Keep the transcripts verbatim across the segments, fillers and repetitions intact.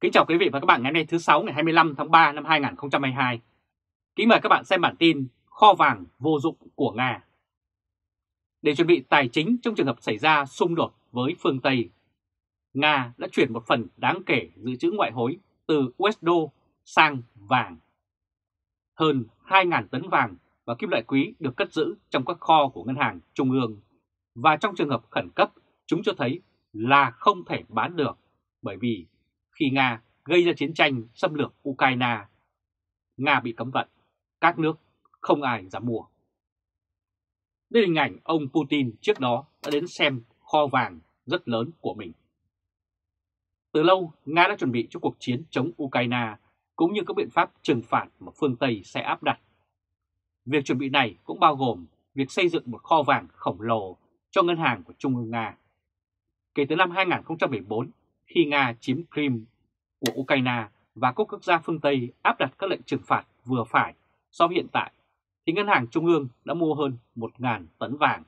Kính chào quý vị và các bạn ngày hôm nay thứ Sáu ngày hai mươi lăm tháng ba năm hai nghìn không trăm hai mươi hai. Kính mời các bạn xem bản tin Kho vàng vô dụng của Nga. Để chuẩn bị tài chính trong trường hợp xảy ra xung đột với phương Tây, Nga đã chuyển một phần đáng kể dự trữ ngoại hối từ u ét đê sang vàng. Hơn hai nghìn tấn vàng và kim loại quý được cất giữ trong các kho của ngân hàng trung ương, và trong trường hợp khẩn cấp chúng cho thấy là không thể bán được, bởi vì khi Nga gây ra chiến tranh xâm lược Ukraine, Nga bị cấm vận, các nước không ai dám mua. Đây là hình ảnh ông Putin trước đó đã đến xem kho vàng rất lớn của mình. Từ lâu, Nga đã chuẩn bị cho cuộc chiến chống Ukraine cũng như các biện pháp trừng phạt mà phương Tây sẽ áp đặt. Việc chuẩn bị này cũng bao gồm việc xây dựng một kho vàng khổng lồ cho ngân hàng của Trung ương Nga. Kể từ năm hai nghìn không trăm mười bốn, khi Nga chiếm Crimea của Ukraine và các quốc gia phương Tây áp đặt các lệnh trừng phạt vừa phải so với hiện tại, thì Ngân hàng Trung ương đã mua hơn một nghìn tấn vàng.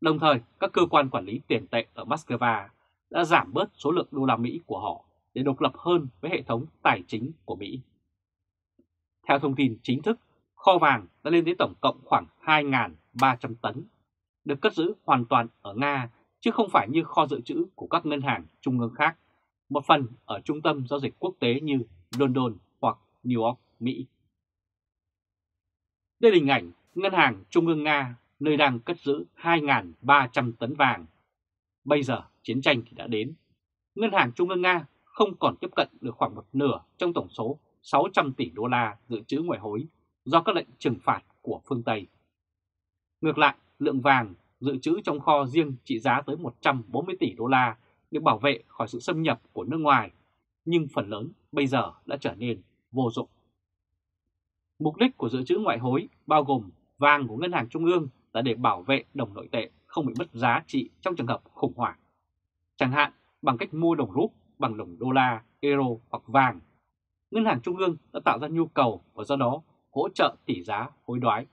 Đồng thời, các cơ quan quản lý tiền tệ ở Moscow đã giảm bớt số lượng đô la Mỹ của họ để độc lập hơn với hệ thống tài chính của Mỹ. Theo thông tin chính thức, kho vàng đã lên đến tổng cộng khoảng hai nghìn ba trăm tấn, được cất giữ hoàn toàn ở Nga, chứ không phải như kho dự trữ của các ngân hàng trung ương khác, một phần ở trung tâm giao dịch quốc tế như London hoặc New York, Mỹ. Đây là hình ảnh Ngân hàng Trung ương Nga, nơi đang cất giữ hai nghìn ba trăm tấn vàng. Bây giờ chiến tranh thì đã đến. Ngân hàng Trung ương Nga không còn tiếp cận được khoảng một nửa trong tổng số sáu trăm tỷ đô la dự trữ ngoại hối do các lệnh trừng phạt của phương Tây. Ngược lại, lượng vàng dự trữ trong kho riêng trị giá tới một trăm bốn mươi tỷ đô la để bảo vệ khỏi sự xâm nhập của nước ngoài, nhưng phần lớn bây giờ đã trở nên vô dụng. Mục đích của dự trữ ngoại hối bao gồm vàng của Ngân hàng Trung ương là để bảo vệ đồng nội tệ không bị mất giá trị trong trường hợp khủng hoảng, chẳng hạn bằng cách mua đồng rúp bằng đồng đô la, euro hoặc vàng. Ngân hàng Trung ương đã tạo ra nhu cầu và do đó hỗ trợ tỷ giá hối đoái.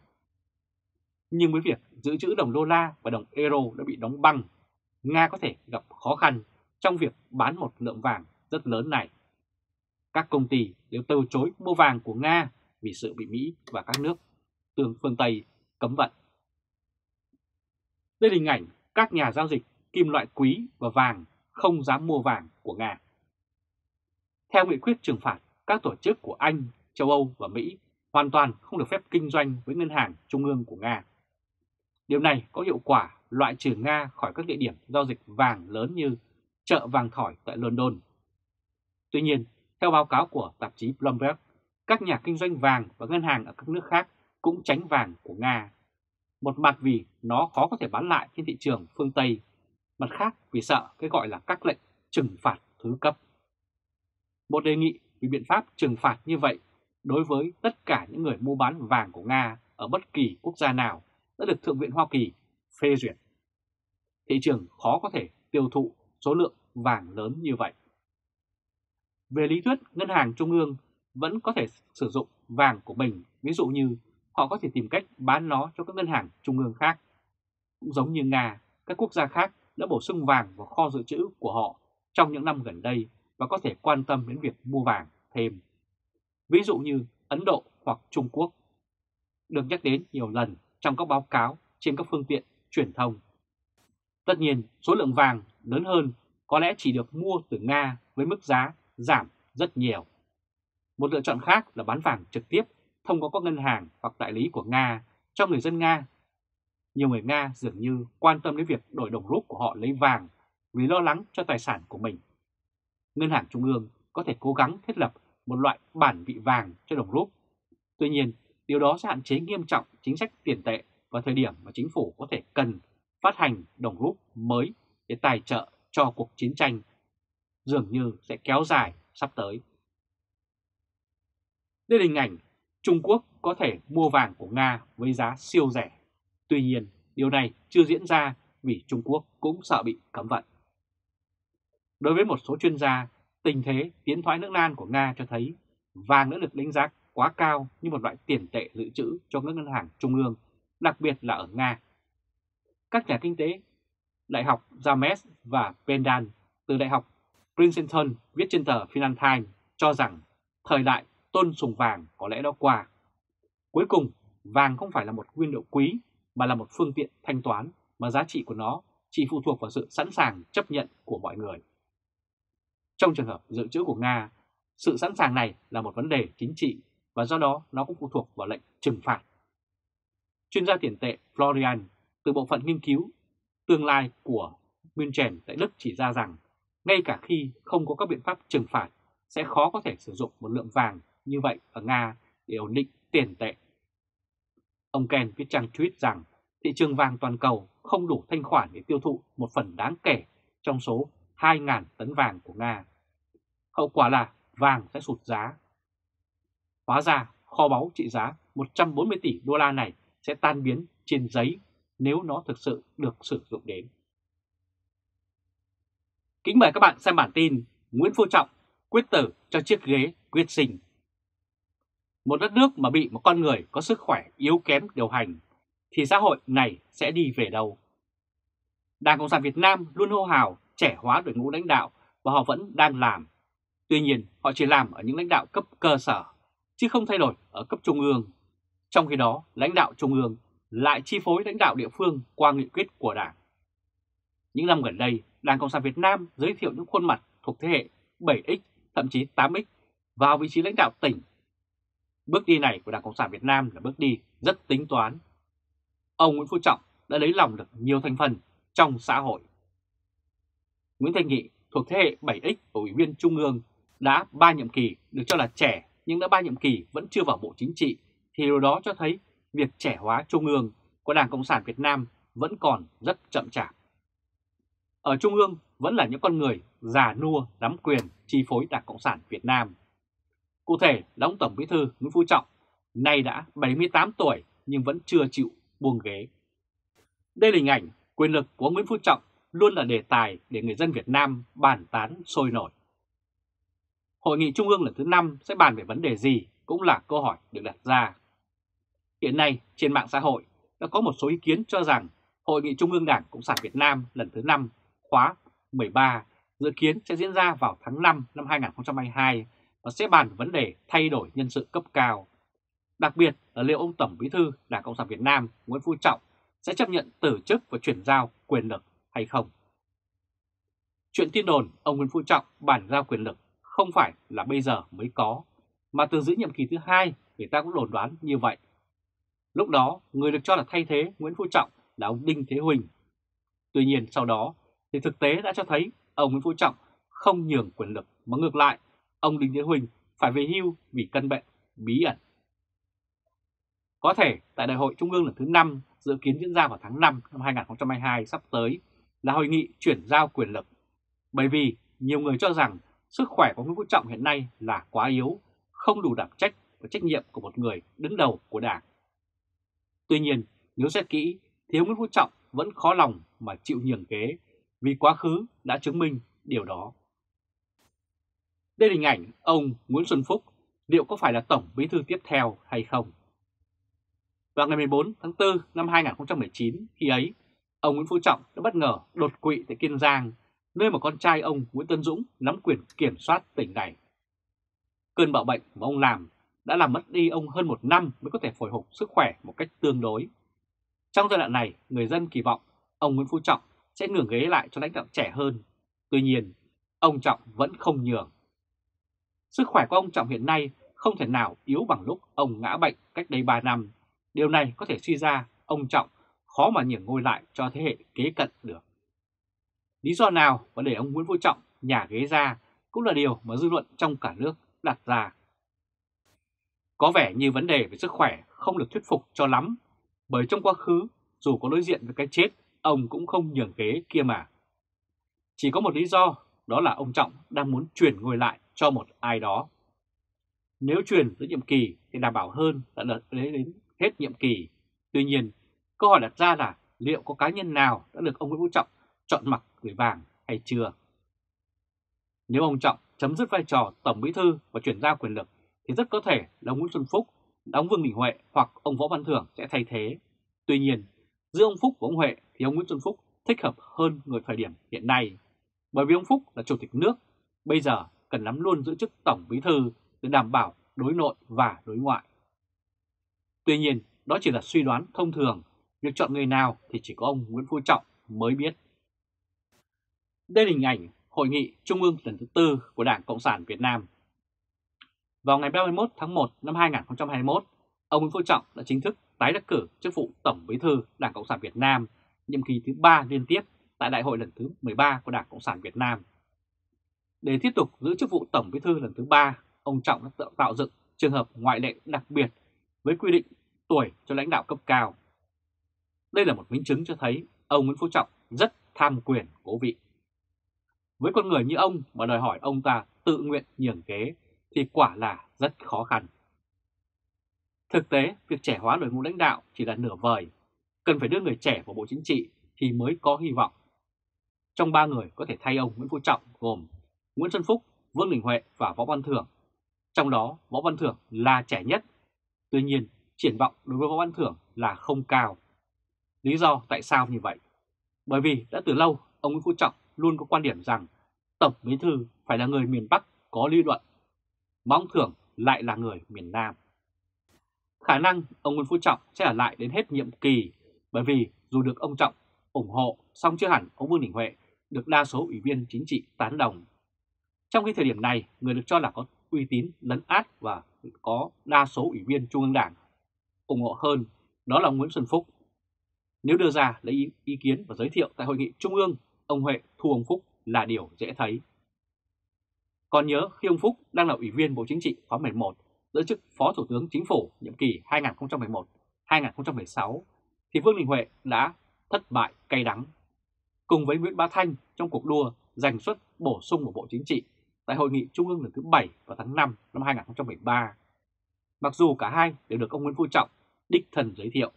Nhưng với việc dự trữ đồng đô la và đồng euro đã bị đóng băng, Nga có thể gặp khó khăn trong việc bán một lượng vàng rất lớn này. Các công ty đều từ chối mua vàng của Nga vì sự bị Mỹ và các nước tương phương Tây cấm vận. Đây là hình ảnh các nhà giao dịch kim loại quý và vàng không dám mua vàng của Nga. Theo nghị quyết trừng phạt, các tổ chức của Anh, châu Âu và Mỹ hoàn toàn không được phép kinh doanh với Ngân hàng Trung ương của Nga. Điều này có hiệu quả loại trừ Nga khỏi các địa điểm giao dịch vàng lớn như chợ vàng thỏi tại London. Tuy nhiên, theo báo cáo của tạp chí Bloomberg, các nhà kinh doanh vàng và ngân hàng ở các nước khác cũng tránh vàng của Nga. Một mặt vì nó khó có thể bán lại trên thị trường phương Tây, mặt khác vì sợ cái gọi là các lệnh trừng phạt thứ cấp. Một đề nghị vì biện pháp trừng phạt như vậy đối với tất cả những người mua bán vàng của Nga ở bất kỳ quốc gia nào đã được Thượng viện Hoa Kỳ phê duyệt. Thị trường khó có thể tiêu thụ số lượng vàng lớn như vậy. Về lý thuyết, Ngân hàng Trung ương vẫn có thể sử dụng vàng của mình, ví dụ như họ có thể tìm cách bán nó cho các ngân hàng trung ương khác. Cũng giống như Nga, các quốc gia khác đã bổ sung vàng vào kho dự trữ của họ trong những năm gần đây và có thể quan tâm đến việc mua vàng thêm. Ví dụ như Ấn Độ hoặc Trung Quốc, được nhắc đến nhiều lần trong các báo cáo trên các phương tiện truyền thông. Tất nhiên, số lượng vàng lớn hơn có lẽ chỉ được mua từ Nga với mức giá giảm rất nhiều. Một lựa chọn khác là bán vàng trực tiếp thông qua các ngân hàng hoặc đại lý của Nga cho người dân Nga. Nhiều người Nga dường như quan tâm đến việc đổi đồng rúp của họ lấy vàng vì lo lắng cho tài sản của mình. Ngân hàng Trung ương có thể cố gắng thiết lập một loại bản vị vàng cho đồng rúp. Tuy nhiên, điều đó sẽ hạn chế nghiêm trọng chính sách tiền tệ vào thời điểm mà chính phủ có thể cần phát hành đồng rúp mới để tài trợ cho cuộc chiến tranh dường như sẽ kéo dài sắp tới. Đây là hình ảnh Trung Quốc có thể mua vàng của Nga với giá siêu rẻ. Tuy nhiên, điều này chưa diễn ra vì Trung Quốc cũng sợ bị cấm vận. Đối với một số chuyên gia, tình thế tiến thoái nước Nan của Nga cho thấy vàng đã được đánh giá quá cao như một loại tiền tệ dự trữ cho các ngân hàng trung ương, đặc biệt là ở Nga. Các nhà kinh tế, Đại học James và Pendan từ Đại học Princeton viết trên tờ Financial Times cho rằng thời đại tôn sùng vàng có lẽ đã qua. Cuối cùng, vàng không phải là một nguyên liệu quý mà là một phương tiện thanh toán mà giá trị của nó chỉ phụ thuộc vào sự sẵn sàng chấp nhận của mọi người. Trong trường hợp dự trữ của Nga, sự sẵn sàng này là một vấn đề chính trị và do đó nó cũng phụ thuộc vào lệnh trừng phạt. Chuyên gia tiền tệ Florian từ bộ phận nghiên cứu tương lai của München tại Đức chỉ ra rằng ngay cả khi không có các biện pháp trừng phạt sẽ khó có thể sử dụng một lượng vàng như vậy ở Nga để ổn định tiền tệ. Ông Ken viết trang tweet rằng thị trường vàng toàn cầu không đủ thanh khoản để tiêu thụ một phần đáng kể trong số hai nghìn tấn vàng của Nga. Hậu quả là vàng sẽ sụt giá. Hóa ra kho báu trị giá một trăm bốn mươi tỷ đô la này sẽ tan biến trên giấy nếu nó thực sự được sử dụng đến. Kính mời các bạn xem bản tin Nguyễn Phú Trọng quyết tử cho chiếc ghế quyết sinh. Một đất nước mà bị một con người có sức khỏe yếu kém điều hành thì xã hội này sẽ đi về đâu? Đảng Cộng sản Việt Nam luôn hô hào trẻ hóa đội ngũ lãnh đạo và họ vẫn đang làm. Tuy nhiên họ chỉ làm ở những lãnh đạo cấp cơ sở chứ không thay đổi ở cấp trung ương. Trong khi đó lãnh đạo trung ương lại chi phối lãnh đạo địa phương qua nghị quyết của đảng. Những năm gần đây, Đảng Cộng sản Việt Nam giới thiệu những khuôn mặt thuộc thế hệ bảy x, thậm chí tám x vào vị trí lãnh đạo tỉnh. Bước đi này của Đảng Cộng sản Việt Nam là bước đi rất tính toán. Ông Nguyễn Phú Trọng đã lấy lòng được nhiều thành phần trong xã hội. Nguyễn Thanh Nghị thuộc thế hệ bảy x của Ủy viên Trung ương đã ba nhiệm kỳ được cho là trẻ nhưng đã ba nhiệm kỳ vẫn chưa vào bộ chính trị thì điều đó cho thấy việc trẻ hóa Trung ương của Đảng Cộng sản Việt Nam vẫn còn rất chậm chạp. Ở Trung ương vẫn là những con người già nua nắm quyền chi phối Đảng Cộng sản Việt Nam. Cụ thể là ông Tổng Bí thư Nguyễn Phú Trọng nay đã bảy mươi tám tuổi nhưng vẫn chưa chịu buông ghế. Đây là hình ảnh quyền lực của Nguyễn Phú Trọng luôn là đề tài để người dân Việt Nam bàn tán sôi nổi. Hội nghị Trung ương lần thứ năm sẽ bàn về vấn đề gì cũng là câu hỏi được đặt ra. Hiện nay trên mạng xã hội đã có một số ý kiến cho rằng Hội nghị Trung ương Đảng Cộng sản Việt Nam lần thứ năm khóa mười ba dự kiến sẽ diễn ra vào tháng năm năm hai nghìn không trăm hai mươi hai và sẽ bàn vấn đề thay đổi nhân sự cấp cao. Đặc biệt là liệu ông Tổng Bí thư Đảng Cộng sản Việt Nam Nguyễn Phú Trọng sẽ chấp nhận từ chức và chuyển giao quyền lực hay không. Chuyện tin đồn ông Nguyễn Phú Trọng bàn giao quyền lực không phải là bây giờ mới có, mà từ giữa nhiệm kỳ thứ hai người ta cũng đồn đoán như vậy. Lúc đó người được cho là thay thế Nguyễn Phú Trọng là ông Đinh Thế Huỳnh. Tuy nhiên sau đó thì thực tế đã cho thấy ông Nguyễn Phú Trọng không nhường quyền lực mà ngược lại ông Đinh Thế Huỳnh phải về hưu vì căn bệnh bí ẩn. Có thể tại Đại hội Trung ương lần thứ năm dự kiến diễn ra vào tháng năm năm hai nghìn không trăm hai mươi hai sắp tới là hội nghị chuyển giao quyền lực. Bởi vì nhiều người cho rằng sức khỏe của Nguyễn Phú Trọng hiện nay là quá yếu, không đủ đảm trách và trách nhiệm của một người đứng đầu của đảng. Tuy nhiên nếu xét kỹ thì Nguyễn Phú Trọng vẫn khó lòng mà chịu nhường ghế vì quá khứ đã chứng minh điều đó. Đây là hình ảnh ông Nguyễn Xuân Phúc liệu có phải là Tổng Bí thư tiếp theo hay không? Vào ngày mười bốn tháng tư năm hai nghìn không trăm mười chín, khi ấy, ông Nguyễn Phú Trọng đã bất ngờ đột quỵ tại Kiên Giang, nơi mà con trai ông Nguyễn Tân Dũng nắm quyền kiểm soát tỉnh này. Cơn bạo bệnh mà ông làm đã làm mất đi ông hơn một năm mới có thể hồi phục sức khỏe một cách tương đối. Trong giai đoạn này, người dân kỳ vọng ông Nguyễn Phú Trọng sẽ nhường ghế lại cho lãnh đạo trẻ hơn. Tuy nhiên, ông Trọng vẫn không nhường. Sức khỏe của ông Trọng hiện nay không thể nào yếu bằng lúc ông ngã bệnh cách đây ba năm. Điều này có thể suy ra ông Trọng khó mà nhường ngôi lại cho thế hệ kế cận được. Lý do nào mà để ông Nguyễn Phú Trọng nhả ghế ra cũng là điều mà dư luận trong cả nước đặt ra. Có vẻ như vấn đề về sức khỏe không được thuyết phục cho lắm, bởi trong quá khứ dù có đối diện với cái chết, ông cũng không nhường ghế kia mà. Chỉ có một lý do, đó là ông Trọng đang muốn truyền ngôi lại cho một ai đó. Nếu truyền tới nhiệm kỳ thì đảm bảo hơn là đợt đến hết nhiệm kỳ. Tuy nhiên, câu hỏi đặt ra là liệu có cá nhân nào đã được ông Nguyễn Phú Trọng chọn mặc gửi vàng hay chưa? Nếu ông Trọng chấm dứt vai trò Tổng Bí thư và chuyển giao quyền lực thì rất có thể là ông Nguyễn Xuân Phúc, ông Vương Đình Huệ hoặc ông Võ Văn Thưởng sẽ thay thế. Tuy nhiên, giữa ông Phúc và ông Huệ thì ông Nguyễn Xuân Phúc thích hợp hơn người thời điểm hiện nay, bởi vì ông Phúc là chủ tịch nước Bây giờ cần nắm luôn giữ chức Tổng Bí thư để đảm bảo đối nội và đối ngoại. Tuy nhiên, đó chỉ là suy đoán thông thường, việc chọn người nào thì chỉ có ông Nguyễn Phú Trọng mới biết. Đây là hình ảnh Hội nghị Trung ương lần thứ tư của Đảng Cộng sản Việt Nam. Vào ngày ba mươi mốt tháng một năm hai nghìn không trăm hai mươi mốt, ông Nguyễn Phú Trọng đã chính thức tái đắc cử chức vụ Tổng Bí thư Đảng Cộng sản Việt Nam nhiệm kỳ thứ ba liên tiếp tại Đại hội lần thứ mười ba của Đảng Cộng sản Việt Nam. Để tiếp tục giữ chức vụ Tổng Bí thư lần thứ ba, ông Trọng đã tạo dựng trường hợp ngoại lệ đặc biệt với quy định tuổi cho lãnh đạo cấp cao. Đây là một minh chứng cho thấy ông Nguyễn Phú Trọng rất tham quyền cố vị. Với con người như ông mà đòi hỏi ông ta tự nguyện nhường ghế thì quả là rất khó khăn. Thực tế, việc trẻ hóa đội ngũ lãnh đạo chỉ là nửa vời, cần phải đưa người trẻ vào Bộ Chính trị thì mới có hy vọng. Trong ba người có thể thay ông Nguyễn Phú Trọng gồm Nguyễn Xuân Phúc, Vương Đình Huệ và Võ Văn Thưởng. Trong đó, Võ Văn Thưởng là trẻ nhất. Tuy nhiên, triển vọng đối với Võ Văn Thưởng là không cao. Lý do tại sao như vậy? Bởi vì đã từ lâu, ông Nguyễn Phú Trọng luôn có quan điểm rằng Tổng Bí thư phải là người miền Bắc có lý luận, mà ông Thưởng lại là người miền Nam. Khả năng ông Nguyễn Phú Trọng sẽ ở lại đến hết nhiệm kỳ, bởi vì dù được ông Trọng ủng hộ, song chưa hẳn ông Vương Đình Huệ được đa số ủy viên chính trị tán đồng. Trong khi thời điểm này, người được cho là có uy tín lấn át và có đa số ủy viên Trung ương Đảng ủng hộ hơn, đó là ông Nguyễn Xuân Phúc. Nếu đưa ra lấy ý, ý kiến và giới thiệu tại Hội nghị Trung ương, ông Huệ thua ông Phúc là điều dễ thấy. Còn nhớ khi ông Phúc đang là Ủy viên Bộ Chính trị khóa mười một, giữ chức Phó Thủ tướng Chính phủ nhiệm kỳ hai nghìn không trăm mười một đến hai nghìn không trăm mười sáu, thì Vương Đình Huệ đã thất bại cay đắng. Cùng với Nguyễn Bá Thanh trong cuộc đua giành suất bổ sung của Bộ Chính trị tại Hội nghị Trung ương lần thứ bảy vào tháng năm năm hai nghìn không trăm mười ba, mặc dù cả hai đều được ông Nguyễn Phú Trọng đích thân giới thiệu.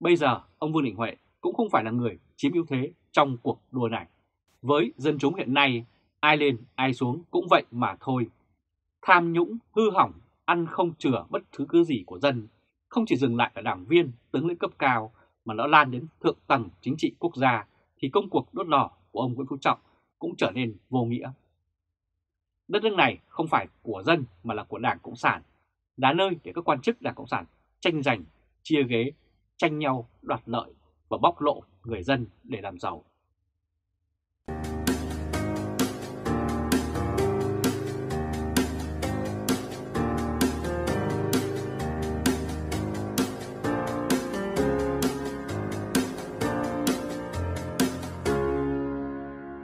Bây giờ, ông Vương Đình Huệ cũng không phải là người chiếm ưu thế trong cuộc đua này. Với dân chúng hiện nay, ai lên ai xuống cũng vậy mà thôi. Tham nhũng, hư hỏng, ăn không chừa bất thứ cứ gì của dân, không chỉ dừng lại ở đảng viên, tướng lĩnh cấp cao mà nó lan đến thượng tầng chính trị quốc gia, thì công cuộc đốt lò của ông Nguyễn Phú Trọng cũng trở nên vô nghĩa. Đất nước này không phải của dân mà là của Đảng Cộng sản, là nơi để các quan chức Đảng Cộng sản tranh giành, chia ghế, tranh nhau đoạt lợi và bóc lột người dân để làm giàu.